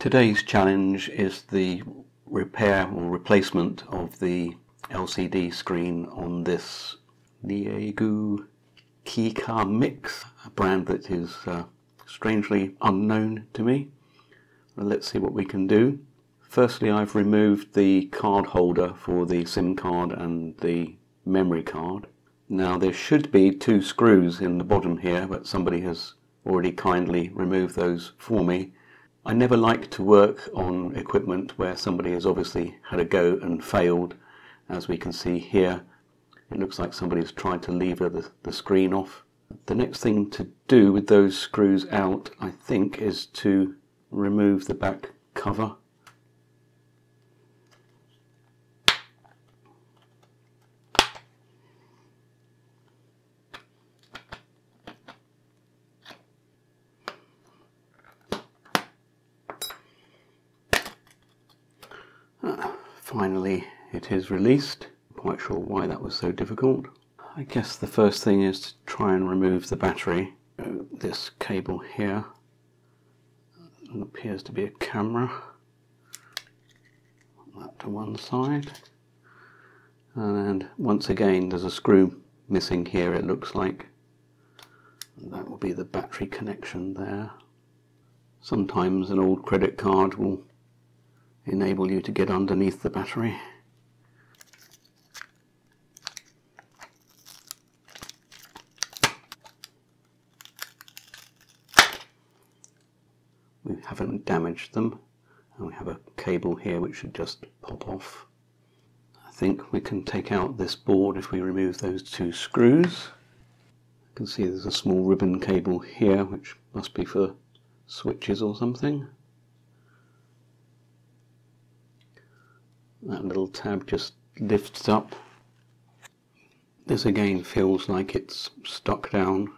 Today's challenge is the repair or replacement of the LCD screen on this LEAGOO Kiicaa Mix, a brand that is strangely unknown to me. Well, let's see what we can do. Firstly, I've removed the card holder for the SIM card and the memory card. Now there should be two screws in the bottom here, but somebody has already kindly removed those for me. I never like to work on equipment where somebody has obviously had a go and failed. As we can see here, it looks like somebody's tried to lever the screen off. The next thing to do with those screws out, I think, is to remove the back cover. Finally, it is released. Quite sure why that was so difficult. I guess the first thing is to try and remove the battery. This cable here appears to be a camera. Put that to one side. And once again, there's a screw missing here, it looks like. And that will be the battery connection there. Sometimes an old credit card will enable you to get underneath the battery. We haven't damaged them, and we have a cable here which should just pop off. I think we can take out this board if we remove those two screws. You can see there's a small ribbon cable here which must be for switches or something. That little tab just lifts up. This again feels like it's stuck down.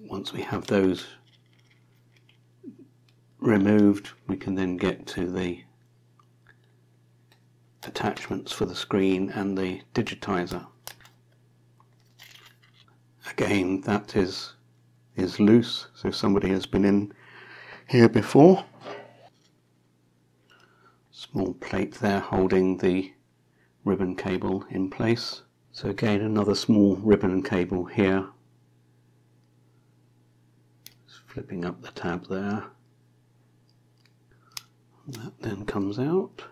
Once we have those removed, we can then get to the attachments for the screen and the digitizer. Again, that is loose, so somebody has been in here before. Small plate there holding the ribbon cable in place. So again, another small ribbon cable here. Just flipping up the tab there. And that then comes out.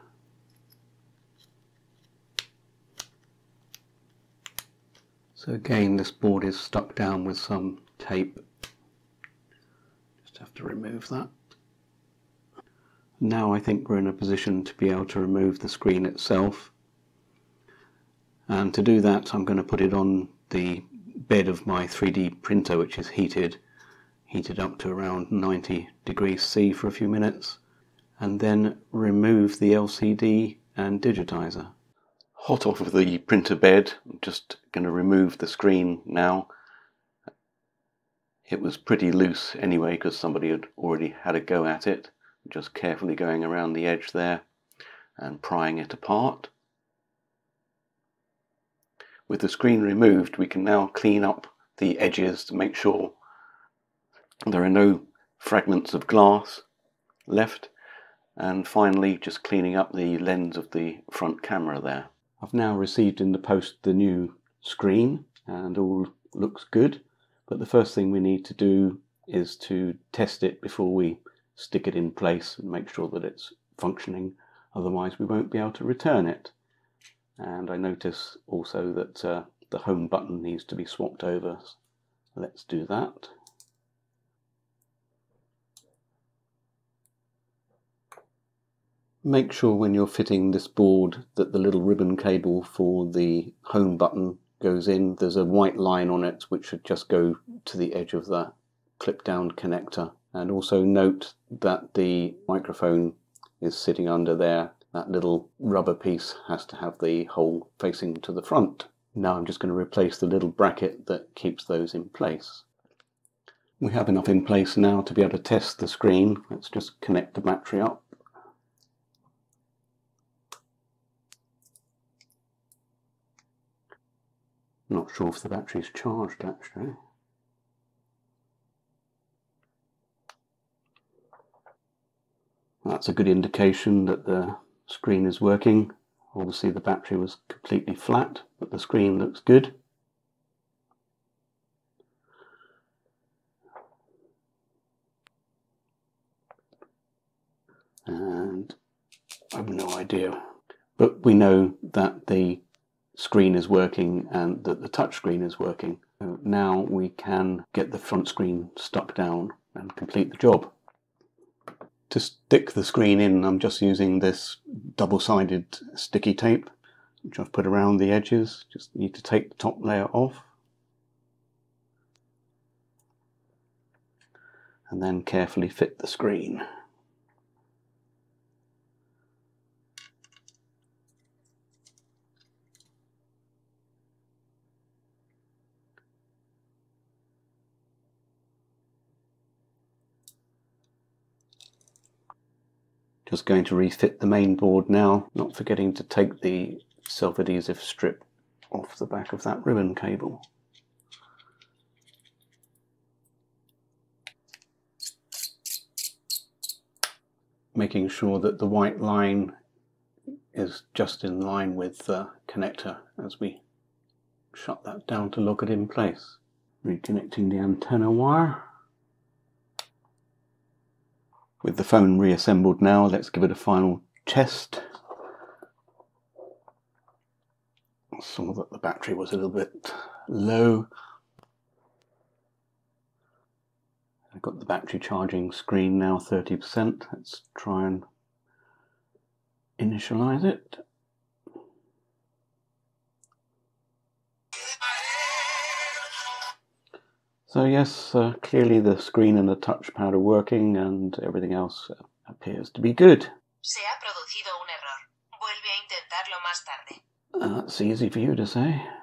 So again, this board is stuck down with some tape. Just have to remove that. Now I think we're in a position to be able to remove the screen itself, and to do that I'm going to put it on the bed of my 3D printer, which is heated up to around 90 degrees C for a few minutes, and then remove the LCD and digitizer. Hot off of the printer bed, I'm just going to remove the screen now. It was pretty loose anyway because somebody had already had a go at it. Just carefully going around the edge there and prying it apart. With the screen removed, we can now clean up the edges to make sure there are no fragments of glass left, and finally just cleaning up the lens of the front camera there. I've now received in the post the new screen and all looks good, but the first thing we need to do is to test it before we stick it in place and make sure that it's functioning, otherwise we won't be able to return it. And I notice also that the home button needs to be swapped over. Let's do that. Make sure when you're fitting this board that the little ribbon cable for the home button goes in. There's a white line on it which should just go to the edge of the clip-down connector. And also note that the microphone is sitting under there. That little rubber piece has to have the hole facing to the front. Now I'm just going to replace the little bracket that keeps those in place. We have enough in place now to be able to test the screen. Let's just connect the battery up. Not sure if the battery's charged actually. That's a good indication that the screen is working. Obviously the battery was completely flat, but the screen looks good. And I've no idea, but we know that the screen is working and that the touchscreen is working. Now we can get the front screen stuck down and complete the job. To stick the screen in, I'm just using this double-sided sticky tape, which I've put around the edges. Just need to take the top layer off. And then carefully fit the screen. Just going to refit the main board now, not forgetting to take the self-adhesive strip off the back of that ribbon cable. Making sure that the white line is just in line with the connector as we shut that down to lock it in place. Reconnecting the antenna wire. With the phone reassembled now, let's give it a final test. I saw that the battery was a little bit low. I've got the battery charging screen now 30%. Let's try and initialize it. So yes, clearly the screen and the touchpad are working and everything else appears to be good. Se ha producido un error. Vuelve a intentarlo más tarde. That's easy for you to say.